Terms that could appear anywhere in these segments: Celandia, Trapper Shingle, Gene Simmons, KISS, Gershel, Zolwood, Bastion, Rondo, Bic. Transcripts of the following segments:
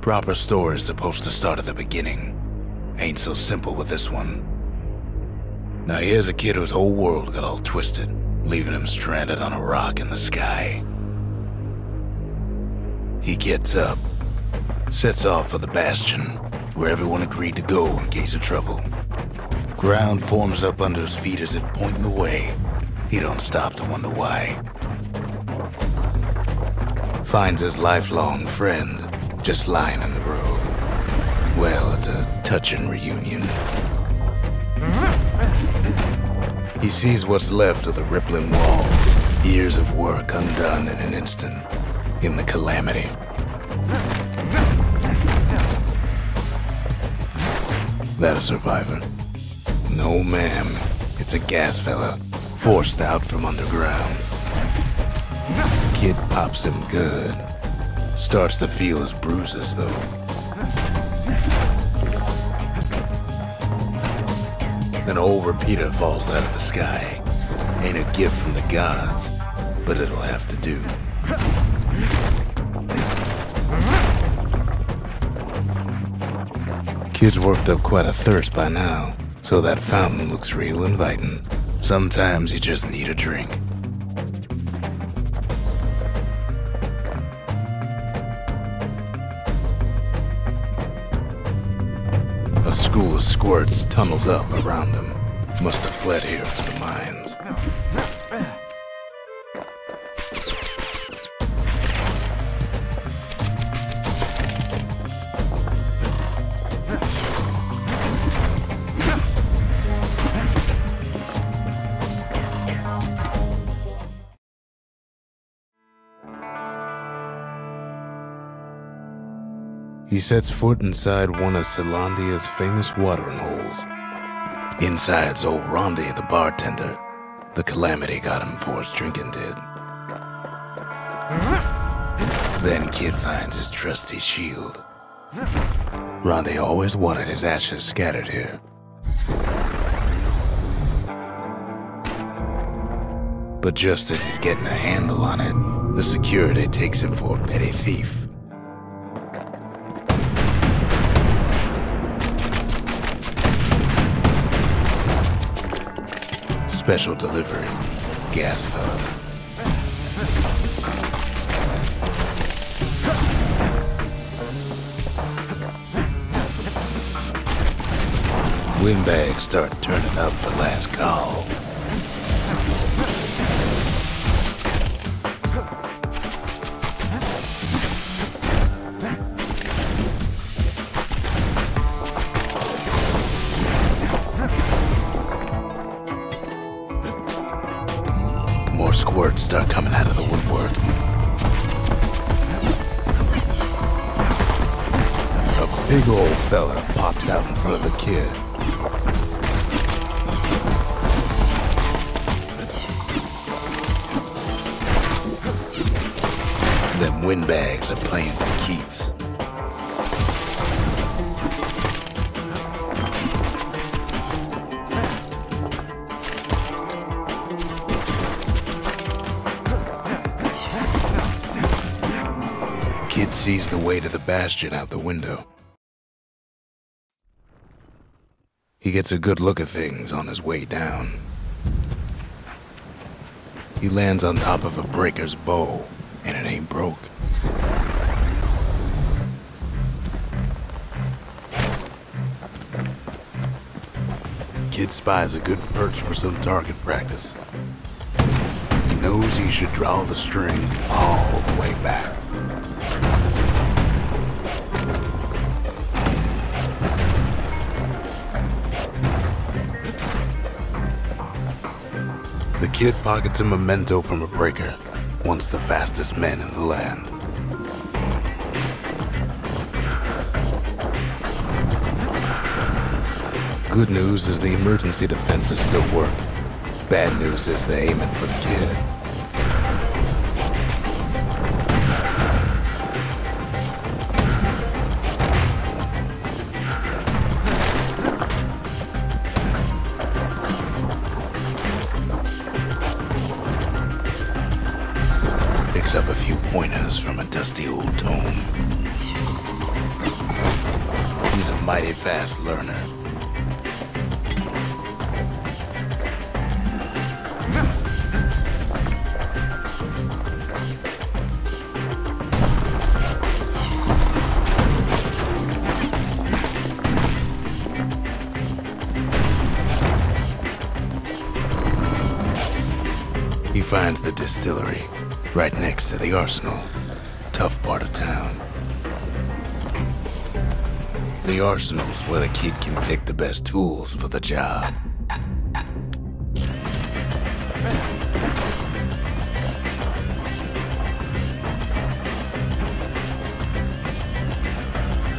Proper story's supposed to start at the beginning. Ain't so simple with this one. Now here's a kid whose whole world got all twisted, leaving him stranded on a rock in the sky. He gets up, sets off for the Bastion, where everyone agreed to go in case of trouble. Ground forms up under his feet as it pointing the way. He don't stop to wonder why. Finds his lifelong friend just lying in the road. Well, it's a touching reunion. He sees what's left of the rippling walls, years of work undone in an instant, in the calamity. That a survivor? No, ma'am. It's a gas fella, forced out from underground. Kid pops him good. Starts to feel his bruises, though. An old repeater falls out of the sky. Ain't a gift from the gods, but it'll have to do. Kid's worked up quite a thirst by now, so that fountain looks real inviting. Sometimes you just need a drink. A school of squirts tunnels up around them. Must have fled here from the mines. He sets foot inside one of Celandia's famous watering holes. Inside's old Rondo, the bartender. The calamity got him for his drinking did. Then Kid finds his trusty shield. Rondo always wanted his ashes scattered here. But just as he's getting a handle on it, the security takes him for a petty thief. Special delivery, gas fellas. Windbags start turning up for last call. Squirts start coming out of the woodwork. A big old fella pops out in front of the kid. Them windbags are playing for keeps. Kid sees the way to the Bastion out the window. He gets a good look at things on his way down. He lands on top of a breaker's bow, and it ain't broke. Kid spies a good perch for some target practice. He knows he should draw the string all the way back. The kid pockets a memento from a breaker, once the fastest man in the land. Good news is the emergency defenses still work. Bad news is they're aiming for the kid. Up a few pointers from a dusty old tome. He's a mighty fast learner. He finds the distillery, right next to the arsenal. Tough part of town. The arsenal's where the kid can pick the best tools for the job.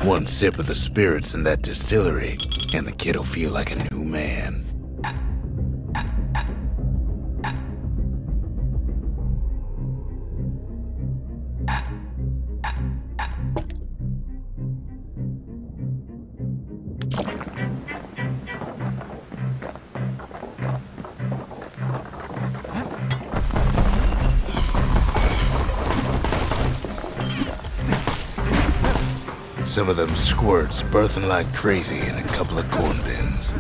One sip of the spirits in that distillery, and the kid'll feel like a new man. Some of them squirts birthing like crazy in a couple of corn bins.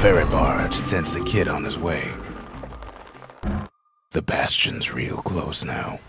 Ferry barge sends the kid on his way. The Bastion's real close now.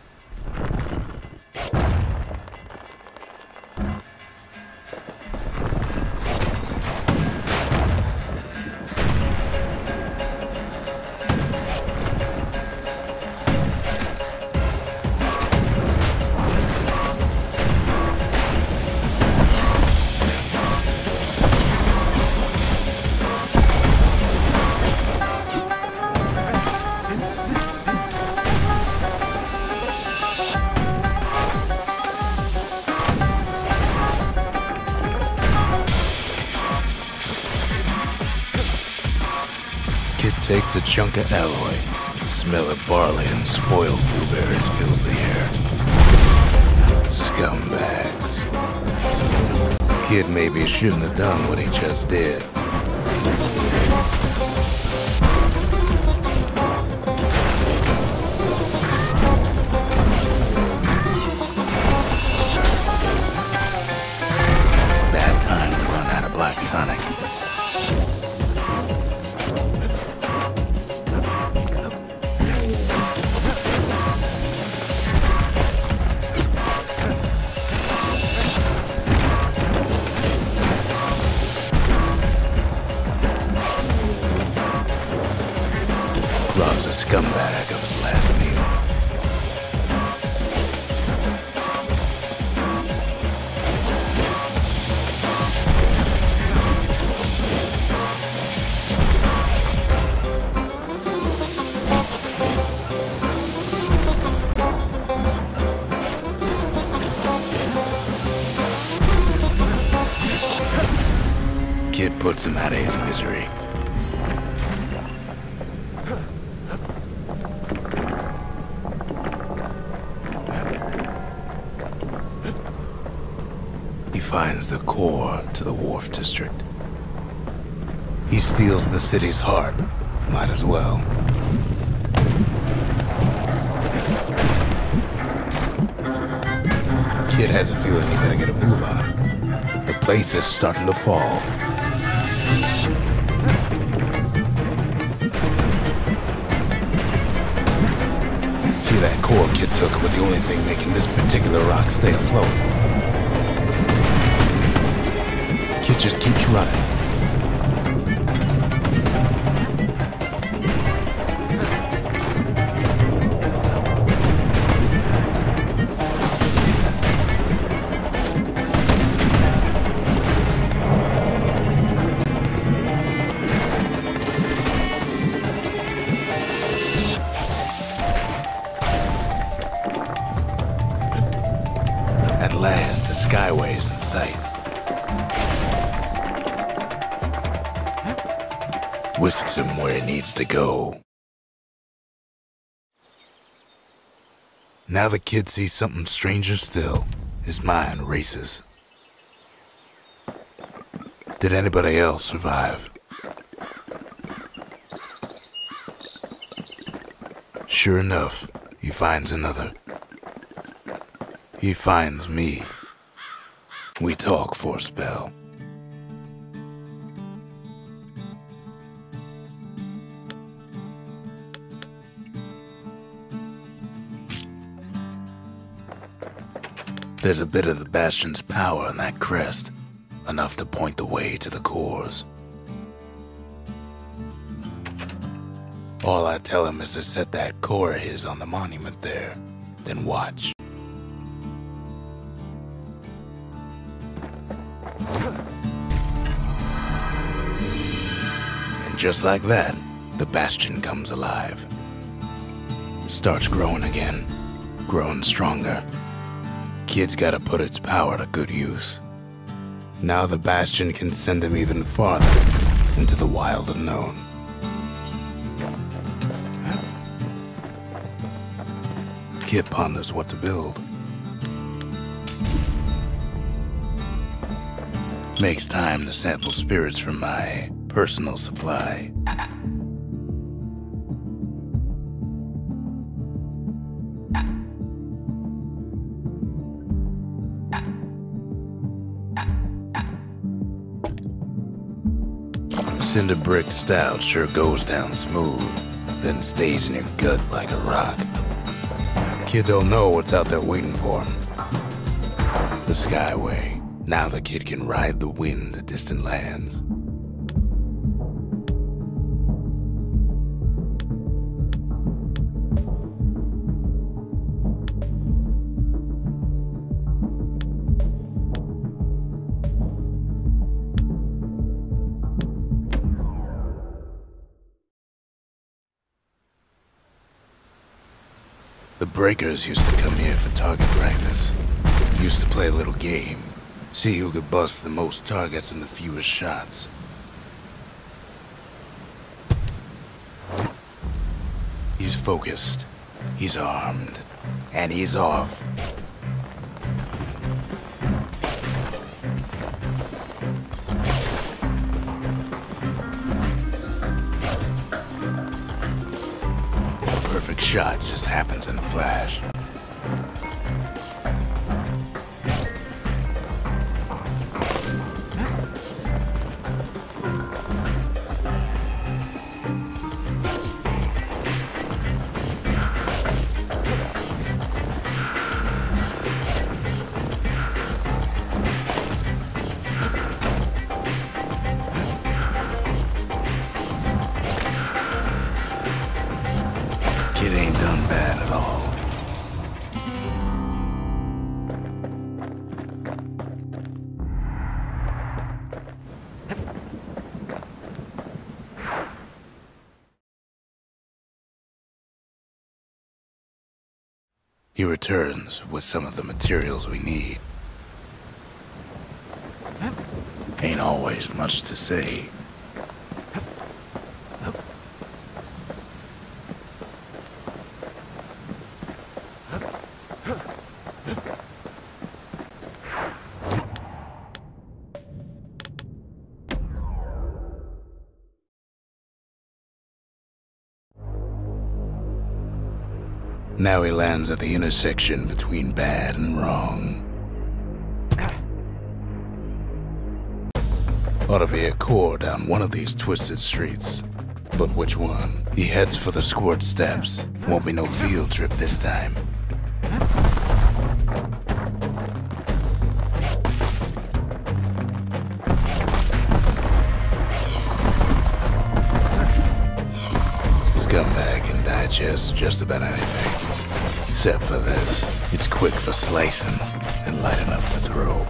Takes a chunk of alloy. The smell of barley and spoiled blueberries fills the air. Scumbags. Kid maybe shouldn't have done what he just did. Bad time to run out of black tonic. Rob's a scumbag of his last meal. Kid puts him out of his misery. Finds the core to the wharf district. He steals the city's heart. Might as well. Kid has a feeling he better get a move on. The place is starting to fall. See, that core Kid took was the only thing making this particular rock stay afloat. Kid just keeps running. At last, the Skyway is in sight. Whisked him where it needs to go. Now the kid sees something stranger still. His mind races. Did anybody else survive? Sure enough, he finds another. He finds me. We talk for a spell. There's a bit of the Bastion's power in that crest, enough to point the way to the cores. All I tell him is to set that core of his on the monument there, then watch. And just like that, the Bastion comes alive. Starts growing again, growing stronger. Kid's gotta put its power to good use. Now the Bastion can send him even farther into the wild unknown. Kid ponders what to build. Makes time to sample spirits from my personal supply. Cinder brick stout sure goes down smooth, then stays in your gut like a rock. Kid don't know what's out there waiting for him. The Skyway. Now the kid can ride the wind to distant lands. The breakers used to come here for target practice. Used to play a little game. See who could bust the most targets and the fewest shots. He's focused. He's armed. And he's off. Perfect shot just happens in a flash. He returns with some of the materials we need. Ain't always much to say. Now he lands at the intersection between bad and wrong. Ought to be a core down one of these twisted streets. But which one? He heads for the squirt steps. Won't be no field trip this time. Just about anything, except for this. It's quick for slicing and light enough to throw.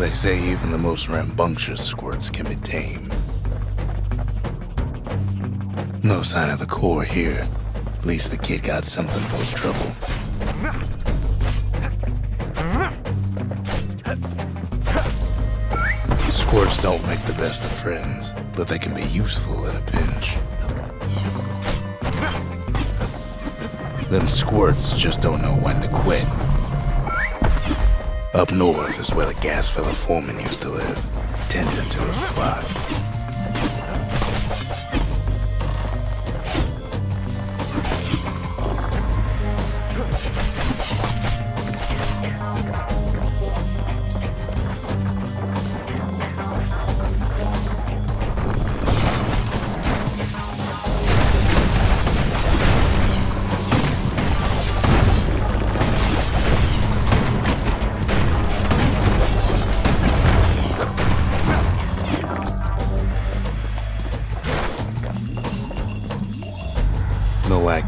They say even the most rambunctious squirts can be tamed. No sign of the core here. At least the kid got something for his trouble. Squirts don't make the best of friends, but they can be useful in a pinch. Them squirts just don't know when to quit. Up north is where the gas fella foreman used to live, tending to his flock.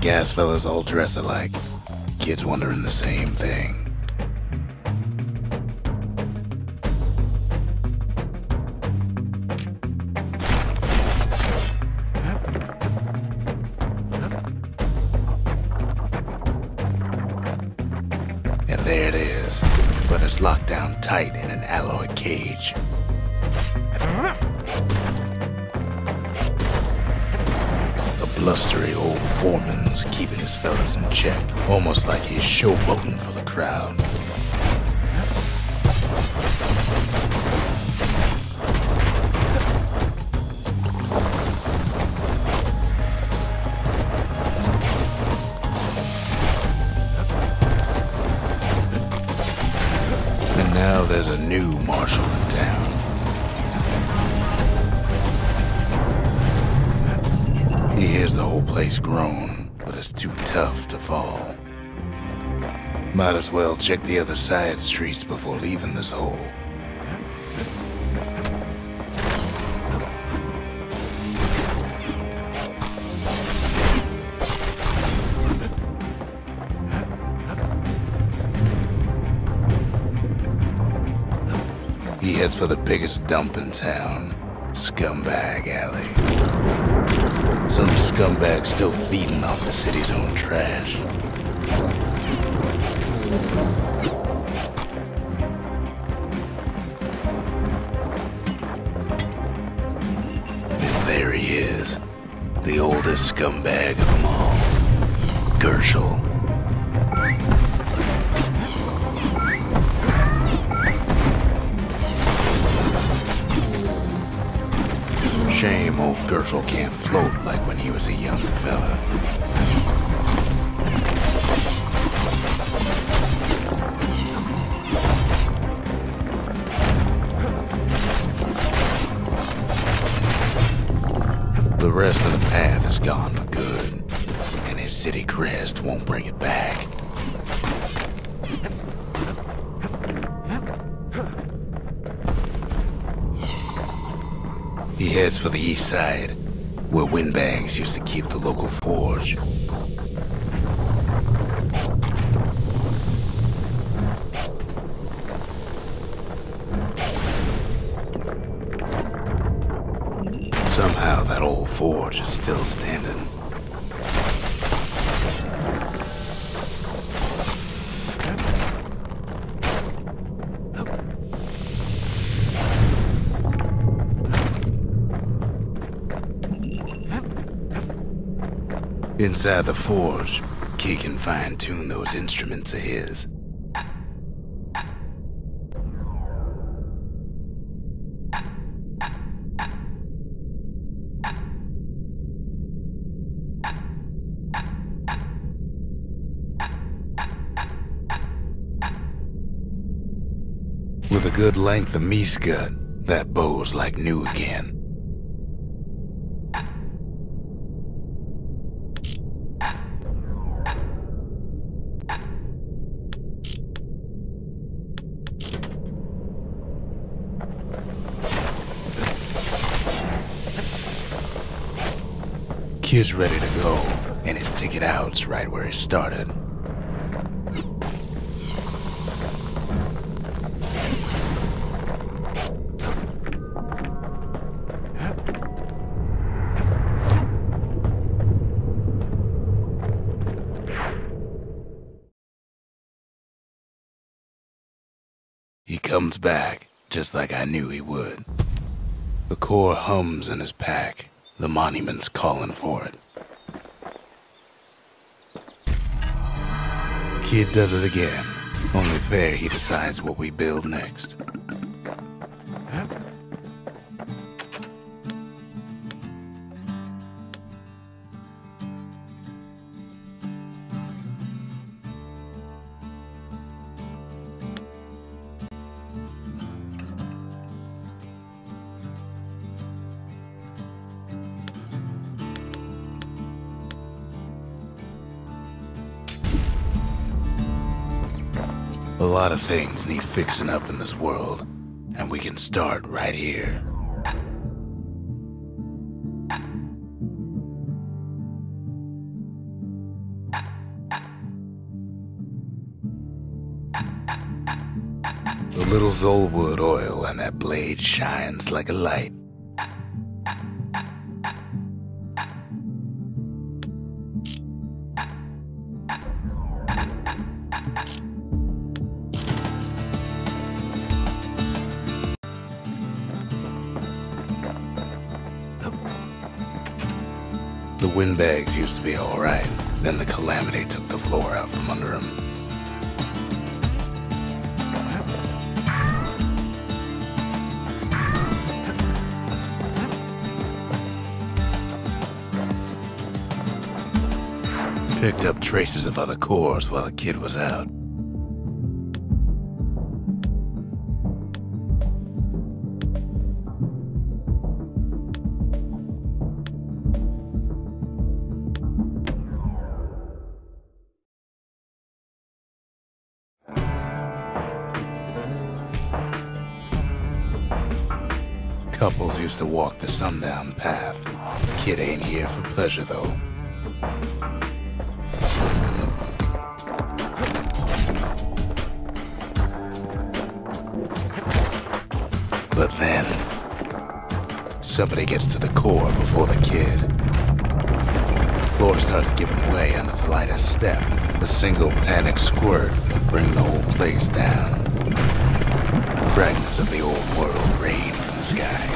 Gas fellas all dress alike. Kids wondering the same thing. And there it is, but it's locked down tight in an alloy cage. Blustery old foreman's keeping his fellas in check, almost like he's showboating for the crowd. And now there's a new marshal in town. He hears the whole place groan, but it's too tough to fall. Might as well check the other side streets before leaving this hole. He heads for the biggest dump in town, Scumbag Alley. Some scumbag still feeding off the city's own trash. And there he is, the oldest scumbag of them all, Gershel. Shame old Gershel can't float like when he was a young fella. The rest of the path is gone for good, and his city crest won't bring it back. He heads for the east side, where windbags used to keep the local forge. Somehow that old forge is still standing. Inside the forge, Key can fine-tune those instruments of his. With a good length of meat gut, that bow's like new again. Kid's ready to go, and his ticket out's right where he started. comes back, just like I knew he would. The core hums in his pack. The monument's calling for it. Kid does it again. Only fair he decides what we build next. A lot of things need fixing up in this world, and we can start right here. The little Zolwood oil on that blade shines like a light. The windbags used to be all right, then the calamity took the floor out from under him. Picked up traces of other cores while the kid was out. Couples used to walk the sundown path. Kid ain't here for pleasure, though. But then, somebody gets to the core before the kid. The floor starts giving way under the lightest step. A single panic squirt could bring the whole place down. Fragments of the old world rain from the sky.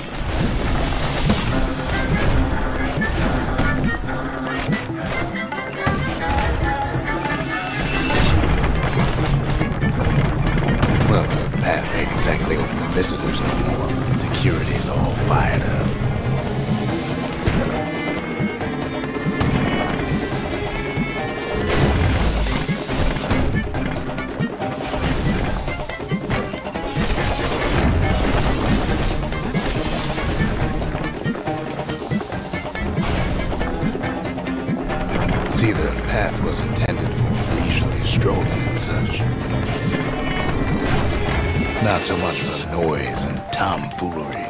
Well, the path ain't exactly open to visitors no more. Security's all fired up. See, the path was intended for leisurely strolling and such. Not so much for the noise and tomfoolery.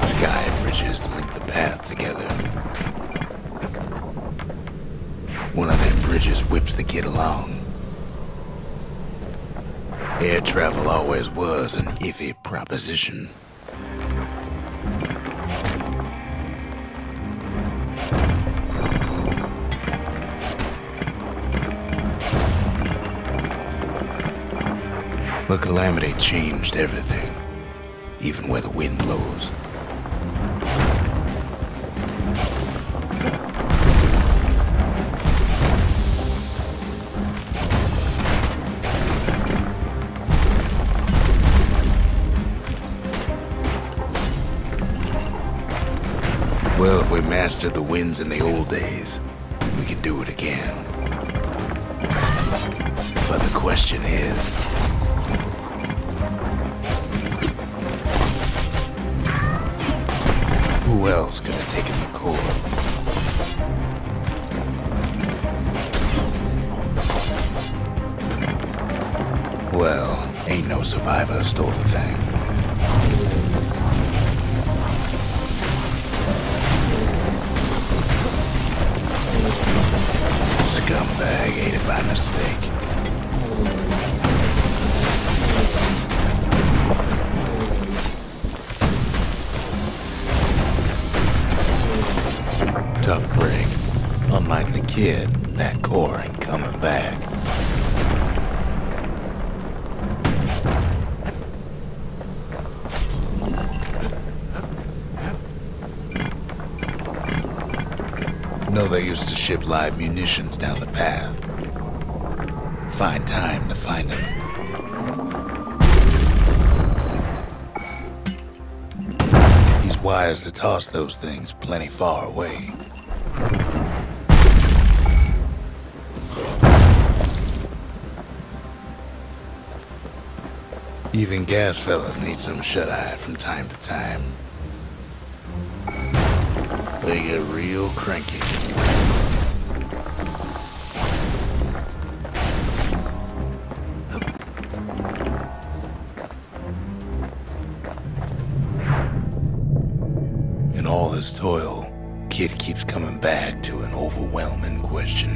Sky bridges link the path together. One of them bridges whips the kid along. Air travel always was an iffy proposition. The calamity changed everything, even where the wind blows. Well, if we mastered the winds in the old days, we can do it again. But the question is, who else could have taken the core? Well, ain't no survivor stole the thing. Scumbag ate it by mistake. like the kid, that core ain't coming back. Know they used to ship live munitions down the path. Find time to find them. Wires to toss those things plenty far away. Even gas fellas need some shut-eye from time to time. They get real cranky. Toil, kid keeps coming back to an overwhelming question.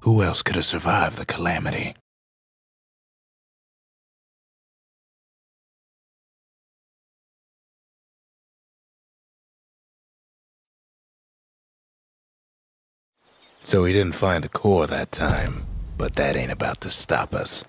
Who else could have survived the calamity? So we didn't find the core that time, but that ain't about to stop us.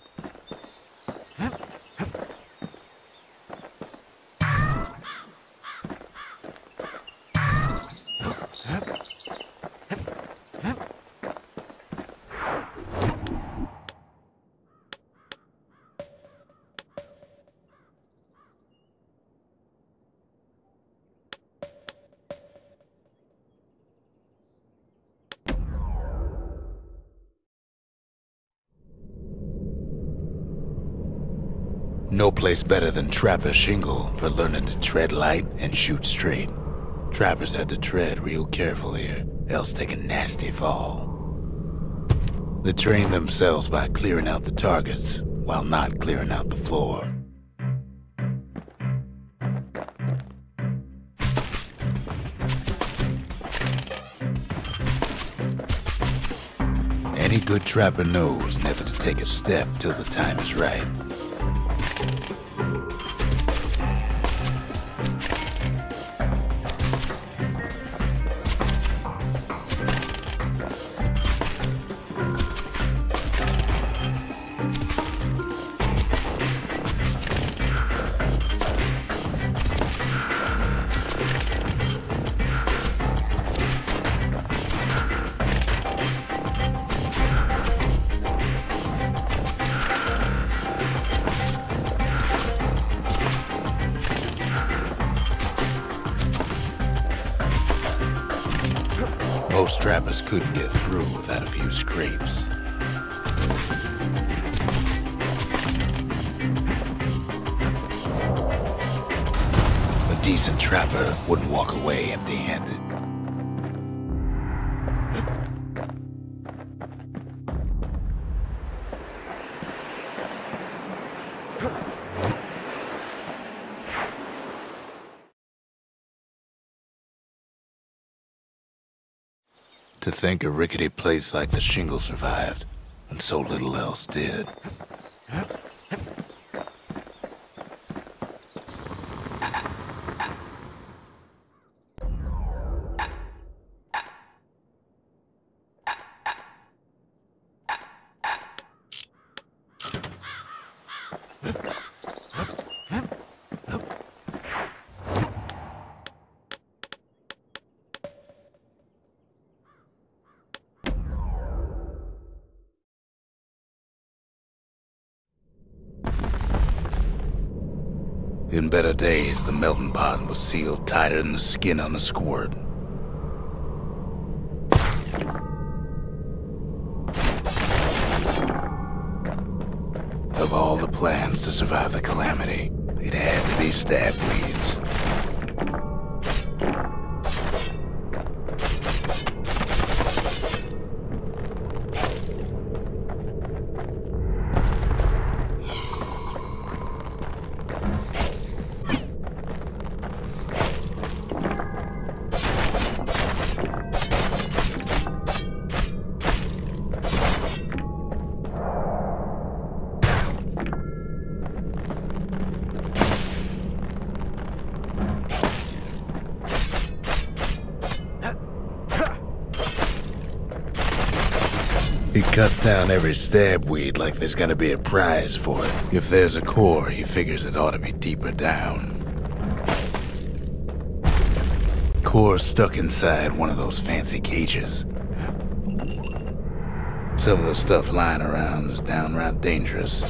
No place better than Trapper Shingle for learning to tread light and shoot straight. Trappers had to tread real careful here, else take a nasty fall. They trained themselves by clearing out the targets while not clearing out the floor. Any good trapper knows never to take a step till the time is right. Most trappers couldn't get through without a few scrapes. A decent trapper wouldn't walk away empty-handed. To think a rickety place like the Shingle survived, and so little else did. In better days, the melting pot was sealed tighter than the skin on a squirt. Of all the plans to survive the calamity, it had to be stabweeds. He cuts down every stab weed like there's gotta be a prize for it. If there's a core, he figures it ought to be deeper down. Core stuck inside one of those fancy cages. Some of the stuff lying around is downright dangerous.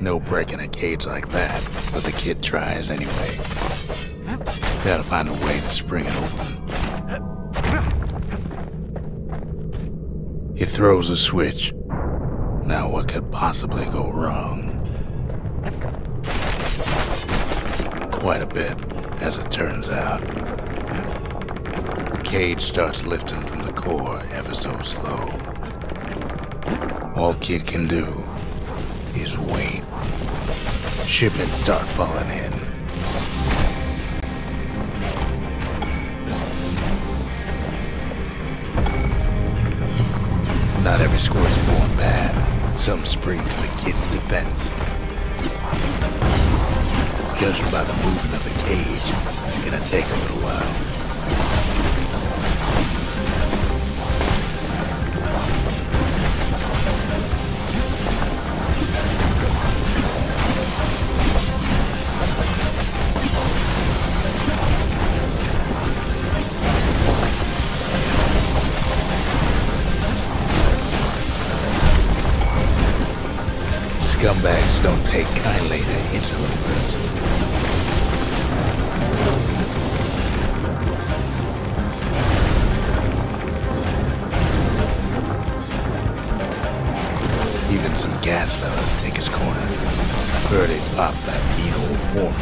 No breaking a cage like that, but the kid tries anyway. Gotta find a way to spring it open. He throws a switch. Now what could possibly go wrong? Quite a bit, as it turns out. The cage starts lifting from the core ever so slow. All kid can do is wait. Shipments start falling in. Not every score is born bad. Some spring to the kid's defense. Judging by the movement of the cage, it's gonna take a little while. Scumbags don't take kindly to interlopers. Even some gas fellas take his corner. Heard it pop that needle form.